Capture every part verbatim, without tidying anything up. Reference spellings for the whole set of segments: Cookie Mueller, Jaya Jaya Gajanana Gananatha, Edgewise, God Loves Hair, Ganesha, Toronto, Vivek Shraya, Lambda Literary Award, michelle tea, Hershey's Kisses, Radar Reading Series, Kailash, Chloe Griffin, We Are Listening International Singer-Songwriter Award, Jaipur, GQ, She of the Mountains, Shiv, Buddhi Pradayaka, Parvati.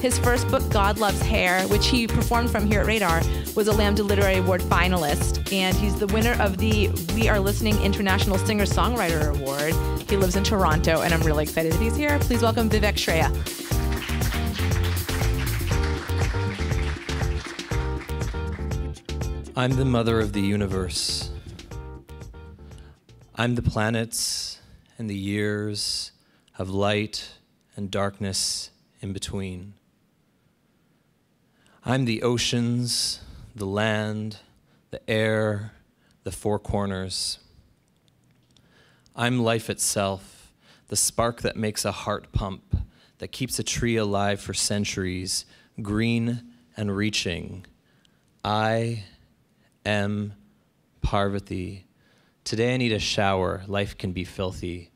His first book, God Loves Hair, which he performed from here at Radar, was a Lambda Literary Award finalist, and he's the winner of the We Are Listening International Singer-Songwriter Award. He lives in Toronto, and I'm really excited that he's here. Please welcome Vivek Shraya. I'm the mother of the universe. I'm the planets and the years of light and darkness in between. I'm the oceans, the land, the air, the four corners. I'm life itself, the spark that makes a heart pump, that keeps a tree alive for centuries, green and reaching. I am Parvati. Today I need a shower, life can be filthy.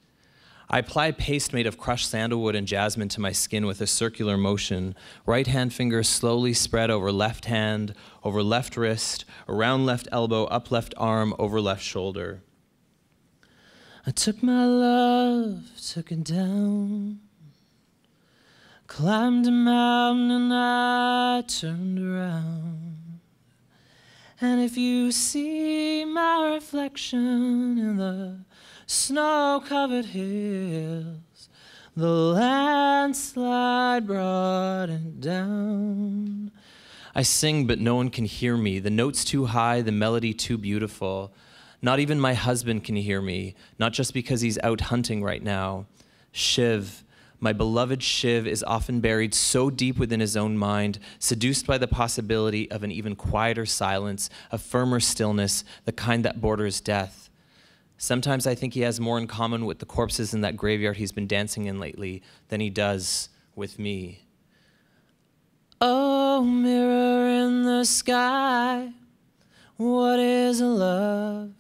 I apply paste made of crushed sandalwood and jasmine to my skin with a circular motion. Right hand fingers slowly spread over left hand, over left wrist, around left elbow, up left arm, over left shoulder. I took my love, took it down, climbed a mountain and I turned around. And if you see my reflection in the snow-covered hills, the landslide brought it down. I sing, but no one can hear me. The note's too high, the melody too beautiful. Not even my husband can hear me, not just because he's out hunting right now. Shiv. My beloved Shiv is often buried so deep within his own mind, seduced by the possibility of an even quieter silence, a firmer stillness, the kind that borders death. Sometimes I think he has more in common with the corpses in that graveyard he's been dancing in lately than he does with me. Oh, mirror in the sky, what is love?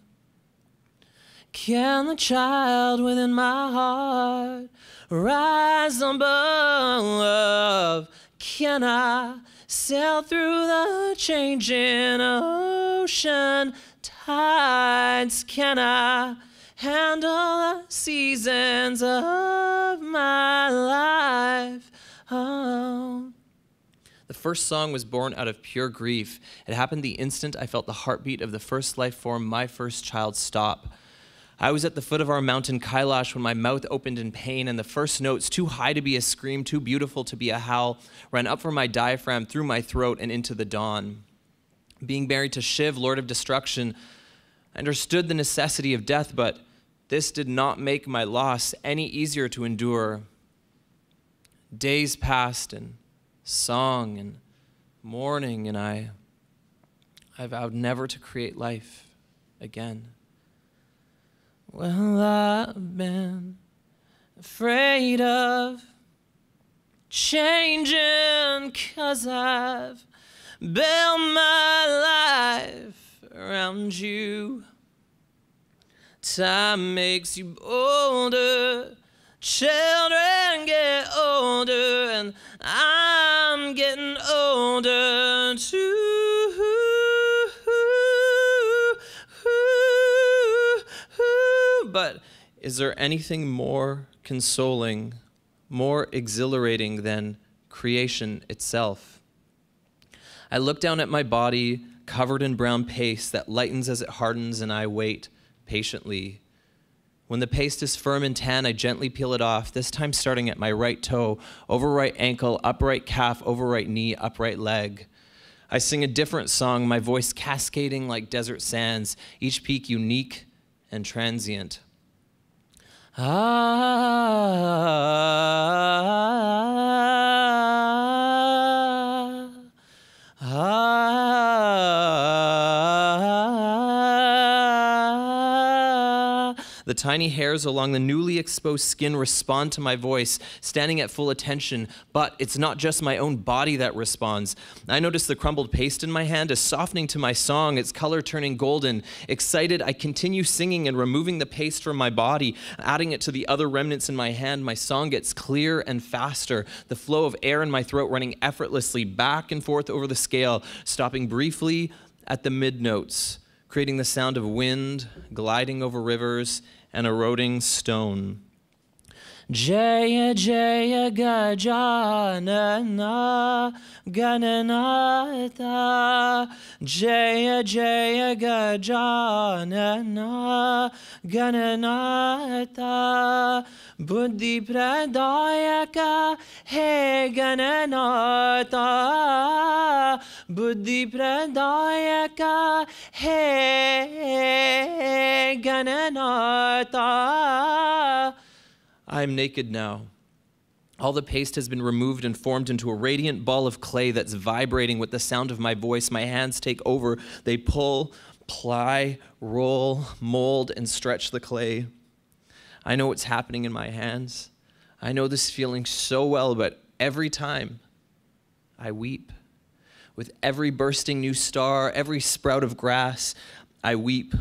Can the child within my heart rise above? Can I sail through the changing ocean tides? Can I handle the seasons of my life? Oh. The first song was born out of pure grief. It happened the instant I felt the heartbeat of the first life form, my first child, stop. I was at the foot of our mountain, Kailash, when my mouth opened in pain and the first notes, too high to be a scream, too beautiful to be a howl, ran up from my diaphragm, through my throat, and into the dawn. Being married to Shiv, Lord of Destruction, I understood the necessity of death, but this did not make my loss any easier to endure. Days passed, and song, and mourning, and I, I vowed never to create life again. Well, I've been afraid of changing, 'cause I've built my life around you. Time makes you bolder, children get older, and I'm getting older too. But is there anything more consoling, more exhilarating than creation itself? I look down at my body covered in brown paste that lightens as it hardens, and I wait patiently. When the paste is firm and tan, I gently peel it off, this time starting at my right toe, over right ankle, up right calf, over right knee, up right leg. I sing a different song, my voice cascading like desert sands, each peak unique and transient. Ah, ah, ah. The tiny hairs along the newly exposed skin respond to my voice, standing at full attention, but it's not just my own body that responds. I notice the crumbled paste in my hand is softening to my song, its color turning golden. Excited, I continue singing and removing the paste from my body, adding it to the other remnants in my hand. My song gets clearer and faster, the flow of air in my throat running effortlessly back and forth over the scale, stopping briefly at the mid-notes, creating the sound of wind gliding over rivers and eroding stone. Jaya Jaya Gajanana Gananatha, Jaya Jaya Gajanana Gananatha, Buddhi Pradayaka He Gananatha, Buddhi Pradayaka He Gananatha. I am naked now. All the paste has been removed and formed into a radiant ball of clay that's vibrating with the sound of my voice. My hands take over. They pull, ply, roll, mold, and stretch the clay. I know what's happening in my hands. I know this feeling so well, but every time I weep. With every bursting new star, every sprout of grass, I weep.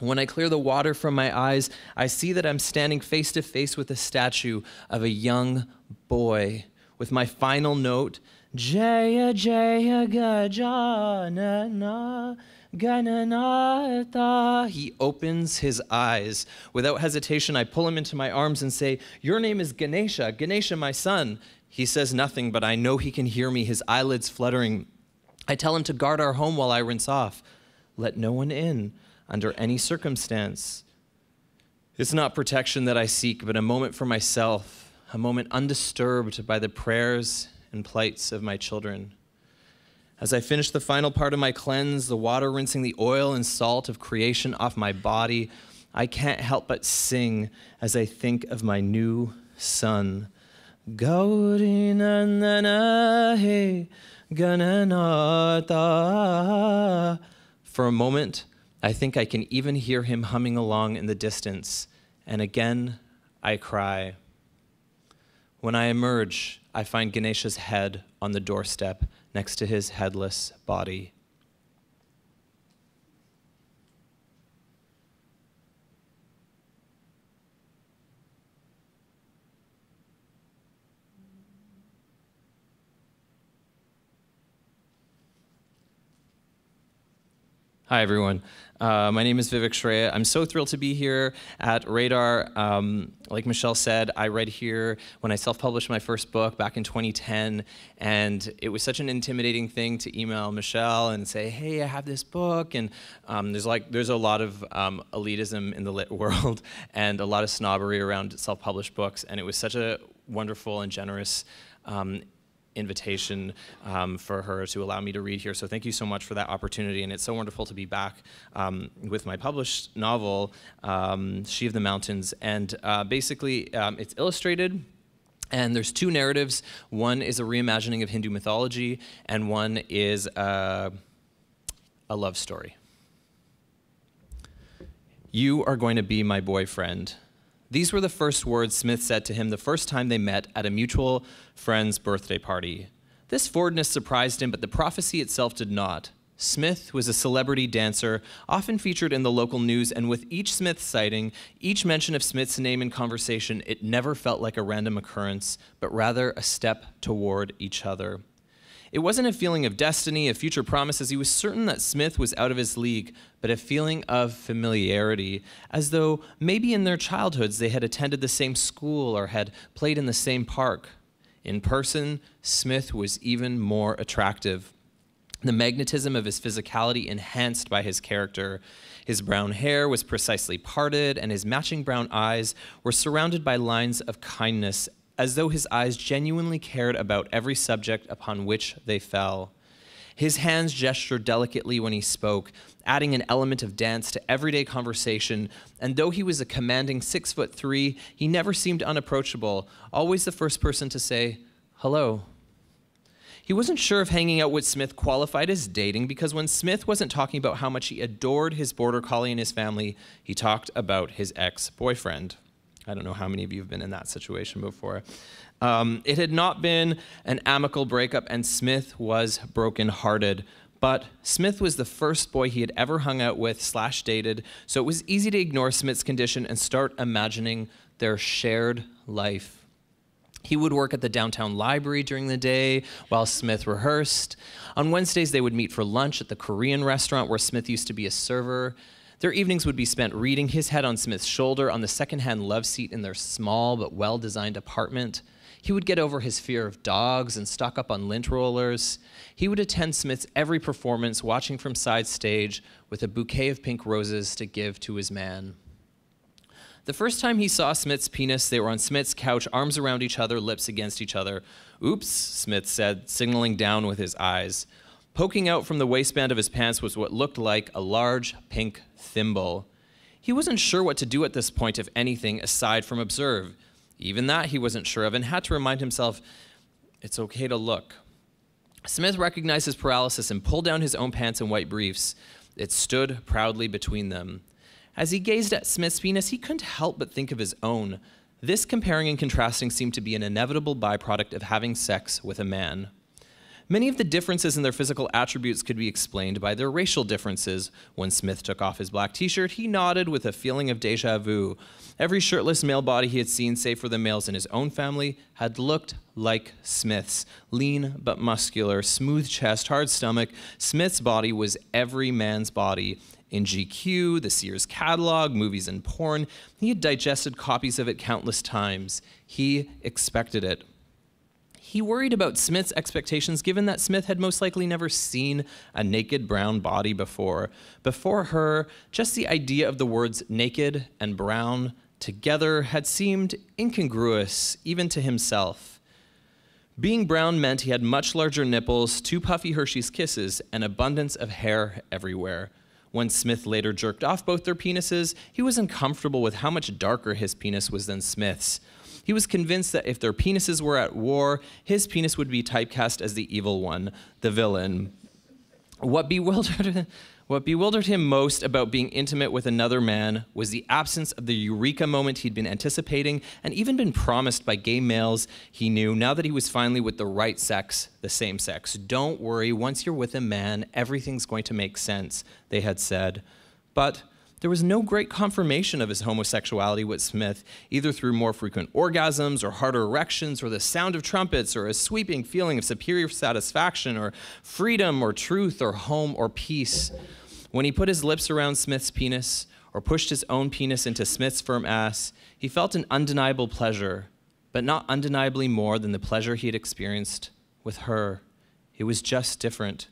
When I clear the water from my eyes, I see that I'm standing face to face with a statue of a young boy. With my final note, Jaya Jaya Gajanana Gananatha, he opens his eyes. Without hesitation, I pull him into my arms and say, your name is Ganesha, Ganesha, my son. He says nothing, but I know he can hear me, his eyelids fluttering. I tell him to guard our home while I rinse off. Let no one in. Under any circumstance. It's not protection that I seek, but a moment for myself, a moment undisturbed by the prayers and plights of my children. As I finish the final part of my cleanse, the water rinsing the oil and salt of creation off my body, I can't help but sing as I think of my new son. Gauri Nandana He Gananatha. For a moment, I think I can even hear him humming along in the distance, and again, I cry. When I emerge, I find Ganesha's head on the doorstep next to his headless body. Hi, everyone. Uh, my name is Vivek Shraya. I'm so thrilled to be here at Radar. Um, like Michelle said, I read here when I self-published my first book back in twenty ten, and it was such an intimidating thing to email Michelle and say, hey, I have this book, and um, there's like there's a lot of um, elitism in the lit world and a lot of snobbery around self-published books, and it was such a wonderful and generous um, invitation um, for her to allow me to read here. So thank you so much for that opportunity, and it's so wonderful to be back um, with my published novel, um, She of the Mountains. And uh, basically, um, it's illustrated, and there's two narratives. One is a reimagining of Hindu mythology, and one is uh, a love story. You are going to be my boyfriend. These were the first words Smith said to him the first time they met at a mutual friend's birthday party. This forwardness surprised him, but the prophecy itself did not. Smith was a celebrity dancer, often featured in the local news, and with each Smith sighting, each mention of Smith's name in conversation, it never felt like a random occurrence, but rather a step toward each other. It wasn't a feeling of destiny, of future promises. He was certain that Smith was out of his league, but a feeling of familiarity, as though maybe in their childhoods they had attended the same school or had played in the same park. In person, Smith was even more attractive. The magnetism of his physicality enhanced by his character. His brown hair was precisely parted, and his matching brown eyes were surrounded by lines of kindness, as though his eyes genuinely cared about every subject upon which they fell. His hands gestured delicately when he spoke, adding an element of dance to everyday conversation, and though he was a commanding six foot three, he never seemed unapproachable, always the first person to say, hello. He wasn't sure if hanging out with Smith qualified as dating, because when Smith wasn't talking about how much he adored his border collie and his family, he talked about his ex-boyfriend. I don't know how many of you have been in that situation before. Um, it had not been an amicable breakup, and Smith was brokenhearted. But Smith was the first boy he had ever hung out with slash dated, so it was easy to ignore Smith's condition and start imagining their shared life. He would work at the downtown library during the day while Smith rehearsed. On Wednesdays, they would meet for lunch at the Korean restaurant where Smith used to be a server. Their evenings would be spent reading, his head on Smith's shoulder, on the secondhand love seat in their small but well-designed apartment. He would get over his fear of dogs and stock up on lint rollers. He would attend Smith's every performance, watching from side stage with a bouquet of pink roses to give to his man. The first time he saw Smith's penis, they were on Smith's couch, arms around each other, lips against each other. "Oops," Smith said, signaling down with his eyes. Poking out from the waistband of his pants was what looked like a large pink thimble. He wasn't sure what to do at this point, if anything, aside from observe. Even that he wasn't sure of, and had to remind himself, it's okay to look. Smith recognized his paralysis and pulled down his own pants and white briefs. It stood proudly between them. As he gazed at Smith's penis, he couldn't help but think of his own. This comparing and contrasting seemed to be an inevitable byproduct of having sex with a man. Many of the differences in their physical attributes could be explained by their racial differences. When Smith took off his black t-shirt, he nodded with a feeling of deja vu. Every shirtless male body he had seen, save for the males in his own family, had looked like Smith's. Lean but muscular, smooth chest, hard stomach, Smith's body was every man's body. In G Q, the Sears catalog, movies and porn, he had digested copies of it countless times. He expected it. He worried about Smith's expectations, given that Smith had most likely never seen a naked brown body before. Before her, just the idea of the words naked and brown together had seemed incongruous, even to himself. Being brown meant he had much larger nipples, two puffy Hershey's Kisses, an abundance of hair everywhere. When Smith later jerked off both their penises, he was uncomfortable with how much darker his penis was than Smith's. He was convinced that if their penises were at war, his penis would be typecast as the evil one, the villain. What bewildered, what bewildered him most about being intimate with another man was the absence of the eureka moment he'd been anticipating and even been promised by gay males he knew now that he was finally with the right sex, the same sex. "Don't worry, once you're with a man, everything's going to make sense," they had said. But there was no great confirmation of his homosexuality with Smith, either through more frequent orgasms or harder erections or the sound of trumpets or a sweeping feeling of superior satisfaction or freedom or truth or home or peace. When he put his lips around Smith's penis or pushed his own penis into Smith's firm ass, he felt an undeniable pleasure, but not undeniably more than the pleasure he had experienced with her. It was just different.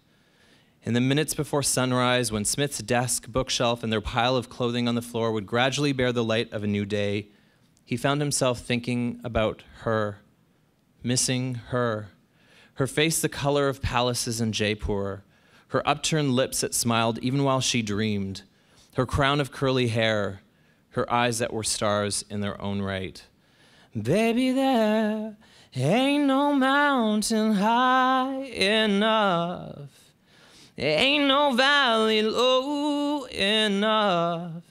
In the minutes before sunrise, when Smith's desk, bookshelf, and their pile of clothing on the floor would gradually bear the light of a new day, he found himself thinking about her, missing her, her face the color of palaces in Jaipur, her upturned lips that smiled even while she dreamed, her crown of curly hair, her eyes that were stars in their own right. Baby, there ain't no mountain high enough. Ain't no valley low enough,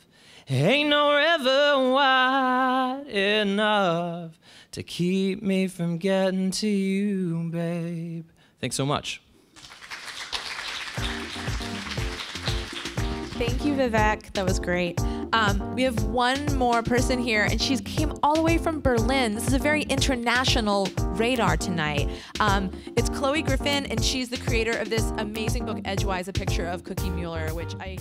ain't no river wide enough to keep me from getting to you, babe. Thanks so much. Thank you, Vivek. That was great. Um, we have one more person here, and she came all the way from Berlin. This is a very international radar tonight. Um, it's Chloe Griffin, and she's the creator of this amazing book, Edgewise, a picture of Cookie Mueller, which I...